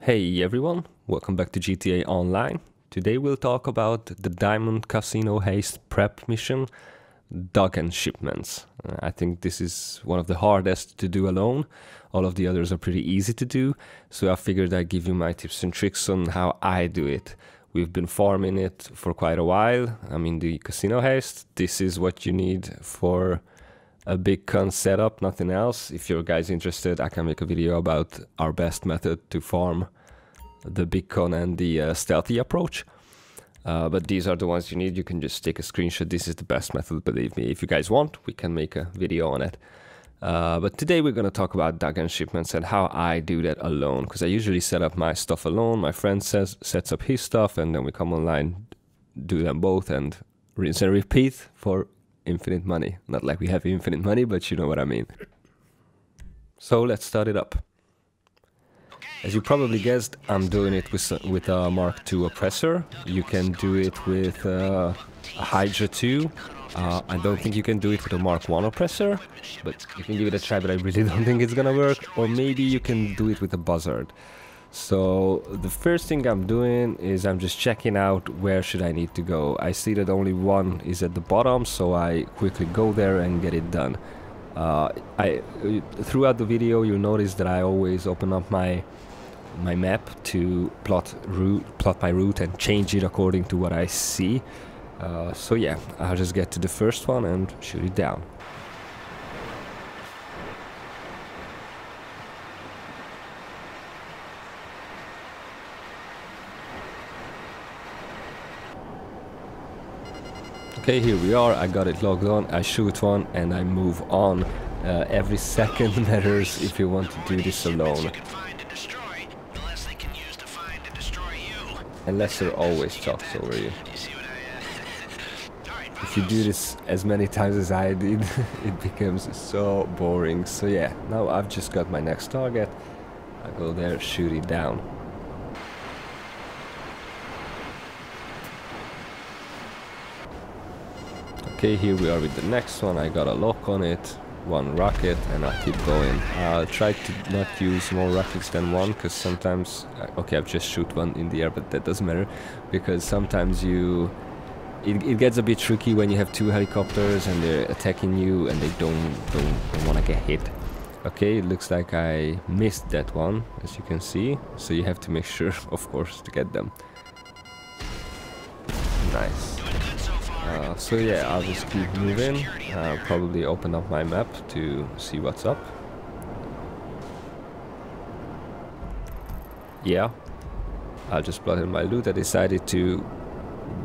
Hey everyone, welcome back to GTA Online. Today we'll talk about the Diamond Casino Heist prep mission, Duggan Shipments. I think this is one of the hardest to do alone. All of the others are pretty easy to do, so I figured I'd give you my tips and tricks on how I do it. We've been farming it for quite a while. I mean, the casino heist, this is what you need for a Big Con setup, nothing else. If you're guys interested, I can make a video about our best method to farm the Big Con and the stealthy approach. But these are the ones you need. You can just take a screenshot. This is the best method, believe me. If you guys want, we can make a video on it. But today we're gonna talk about Duggan Shipments and how I do that alone, because I usually set up my stuff alone. My friend sets up his stuff, and then we come online, do them both, and rinse and repeat for infinite money. Not like we have infinite money, but you know what I mean. So let's start it up. As you probably guessed, I'm doing it with a Mark II Oppressor. You can do it with a Hydra II. I don't think you can do it with a Mark I Oppressor, but you can give it a try, but I really don't think it's gonna work. Or maybe you can do it with a Buzzard. So the first thing I'm doing is I'm just checking out where should I need to go. I see that only one is at the bottom, so I quickly go there and get it done. Throughout the video you'll notice that I always open up my map to plot my route and change it according to what I see. So yeah, I'll just get to the first one and shoot it down. Okay, here we are, I got it logged on, I shoot one and I move on. Every second matters if you want to do this alone. And Lester always talks over you. If you do this as many times as I did, it becomes so boring. So yeah, now I've just got my next target, I go there, shoot it down. Okay, here we are with the next one. I got a lock on it, one rocket, and I keep going. I'll try to not use more rockets than one, because sometimes... okay, I've just shoot one in the air, but that doesn't matter, because sometimes you... It gets a bit tricky when you have two helicopters and they're attacking you and they don't want to get hit. Okay, it looks like I missed that one, as you can see, so you have to make sure, of course, to get them. Nice. So yeah, I'll just keep moving. I'll probably open up my map to see what's up. Yeah, I'll just plot in my loot. I decided to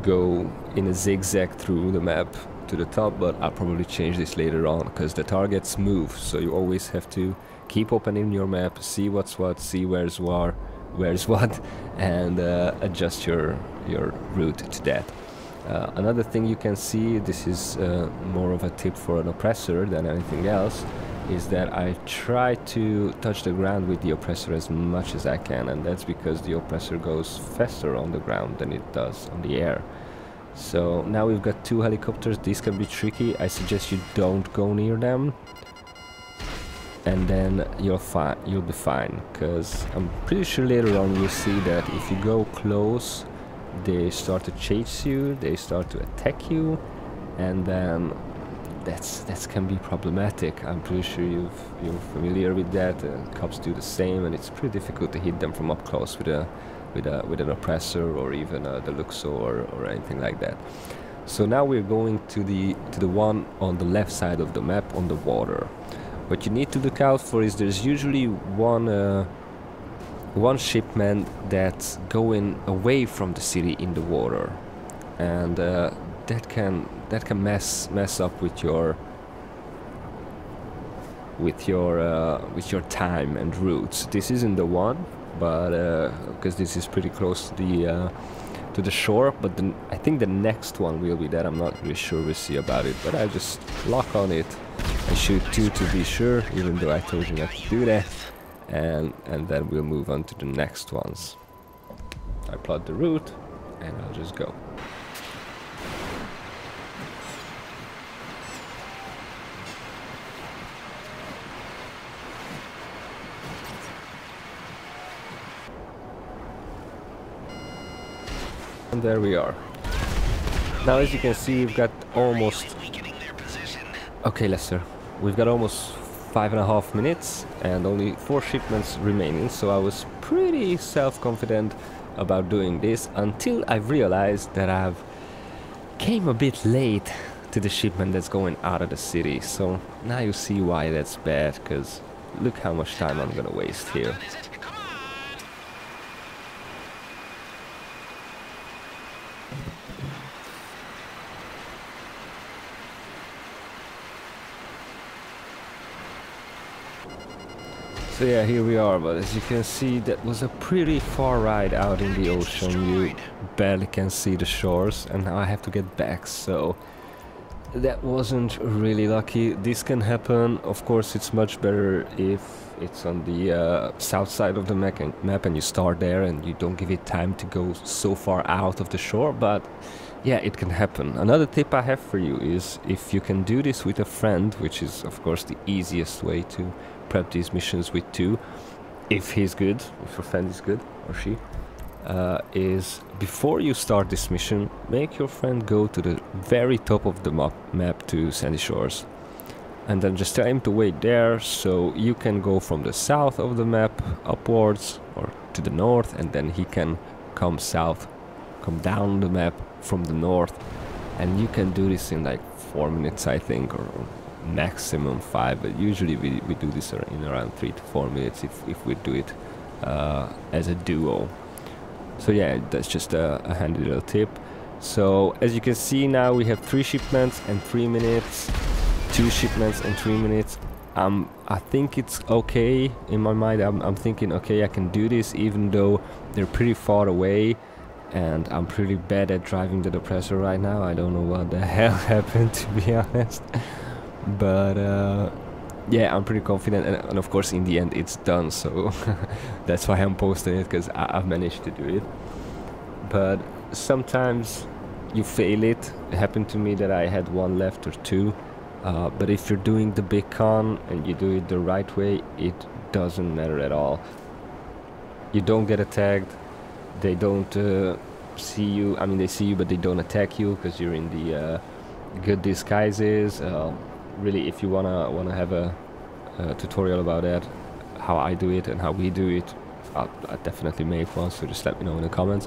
go in a zigzag through the map to the top, but I'll probably change this later on because the targets move, so you always have to keep opening your map, see what's what, see where's what, and adjust your route to that. Another thing you can see, this is more of a tip for an oppressor than anything else, is that I try to touch the ground with the oppressor as much as I can, and that's because the oppressor goes faster on the ground than it does on the air. So now we've got two helicopters. These can be tricky. I suggest you don't go near them, and then you'll be fine, because I'm pretty sure later on you'll see that if you go close, they start to chase you, they start to attack you, and then that can be problematic. I'm pretty sure you're familiar with that. Cops do the same, and it's pretty difficult to hit them from up close with an oppressor or even a Deluxor or anything like that. So now we're going to the one on the left side of the map on the water. What you need to look out for is there's usually one shipment that's going away from the city in the water, and that can mess up with your time and routes. This isn't the one, but because this is pretty close to the shore, but I think the next one will be that. I'm not really sure. We'll see about it, but I just lock on it. I shoot two to be sure, even though I told you not to do that. And then we'll move on to the next ones. I plot the route and I'll just go. And there we are. Now, as you can see, we've got almost... Okay, Lester, we've got almost 5.5 minutes and only 4 shipments remaining, so I was pretty self-confident about doing this until I realized that I've came a bit late to the shipment that's going out of the city. So now you see why that's bad, because look how much time I'm gonna waste here. So yeah, here we are, but as you can see, that was a pretty far ride out in the ocean. You barely can see the shores, and now I have to get back, so that wasn't really lucky. This can happen. Of course, it's much better if it's on the south side of the map and you start there and you don't give it time to go so far out of the shore, but yeah, it can happen. Another tip I have for you is if you can do this with a friend, which is of course the easiest way to prep these missions with two, if he's good, if your friend is good, or she, is before you start this mission, make your friend go to the very top of the map to Sandy Shores. And then just tell him to wait there, so you can go from the south of the map upwards, or to the north, and then he can come south, come down the map from the north. And you can do this in like 4 minutes, I think, or maximum 5, but usually we do this in around 3 to 4 minutes if we do it as a duo. So yeah, that's just a handy little tip. So as you can see, now we have 3 shipments and 3 minutes, 2 shipments and 3 minutes. I think it's okay in my mind. I'm thinking, okay, I can do this, even though they're pretty far away. And I'm pretty bad at driving the Oppressor right now. I don't know what the hell happened, to be honest. But yeah, I'm pretty confident, and of course in the end it's done, so that's why I'm posting it, because I've managed to do it. But sometimes you fail it. It happened to me that I had 1 left or 2, but if you're doing the Big Con and you do it the right way, it doesn't matter at all. You don't get attacked, they don't see you. I mean, they see you, but they don't attack you because you're in the good disguises. Really, if you wanna have a tutorial about that, how I do it and how we do it, I'll definitely make one, so just let me know in the comments.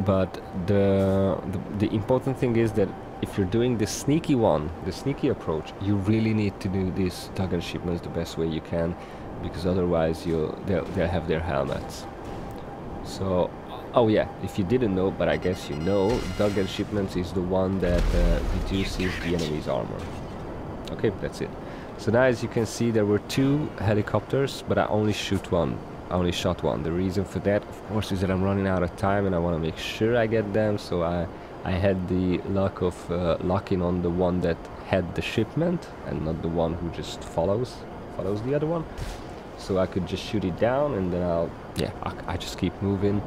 But the important thing is that if you're doing the sneaky one, the sneaky approach, you really need to do these Duggan Shipments the best way you can, because otherwise they'll have their helmets. So, oh yeah, if you didn't know, but I guess you know, Duggan Shipments is the one that reduces the enemy's armor. Okay, that's it. So now, as you can see, there were 2 helicopters, but I only shoot one. I only shot one. The reason for that, of course, is that I'm running out of time and I want to make sure I get them. So I had the luck of locking on the one that had the shipment and not the one who just follows the other one. So I could just shoot it down, and then I just keep moving.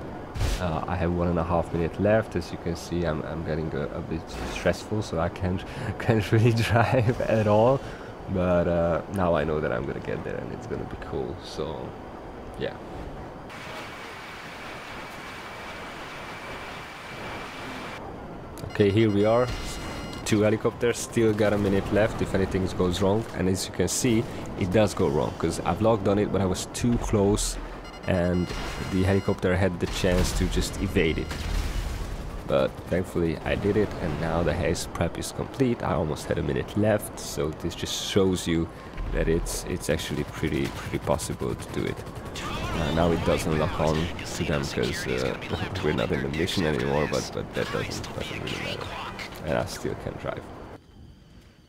I have 1.5 minutes left. As you can see, I'm getting a bit stressful, so I can't really drive at all. But now I know that I'm gonna get there, and it's gonna be cool. So, yeah. Okay, here we are. 2 helicopters, still got 1 minute left if anything goes wrong. And as you can see, it does go wrong, because I've locked on it, but I was too close. And the helicopter had the chance to just evade it. But thankfully I did it, and now the heist prep is complete. I almost had 1 minute left, so this just shows you that it's actually pretty possible to do it. Now it doesn't lock on to them because we're not in the mission anymore, but that doesn't really matter. And I still can drive.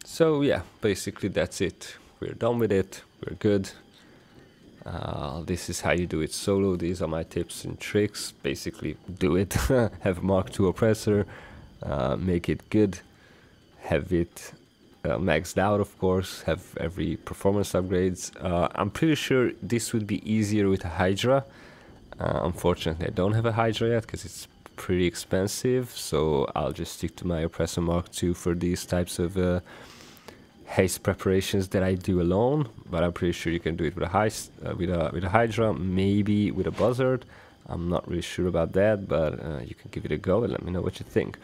So yeah, basically that's it. We're done with it, we're good. This is how you do it solo. These are my tips and tricks. Basically, do it. Have Mark II Oppressor, make it good, have it maxed out, of course, have every performance upgrades. I'm pretty sure this would be easier with a Hydra. Unfortunately, I don't have a Hydra yet because it's pretty expensive, so I'll just stick to my Oppressor Mark II for these types of heist preparations that I do alone. But I'm pretty sure you can do it with a Hydra, maybe with a Buzzard. I'm not really sure about that, but you can give it a go and let me know what you think.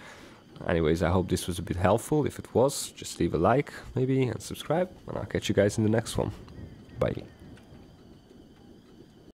Anyways, I hope this was a bit helpful. If it was, just leave a like maybe and subscribe, and I'll catch you guys in the next one. Bye.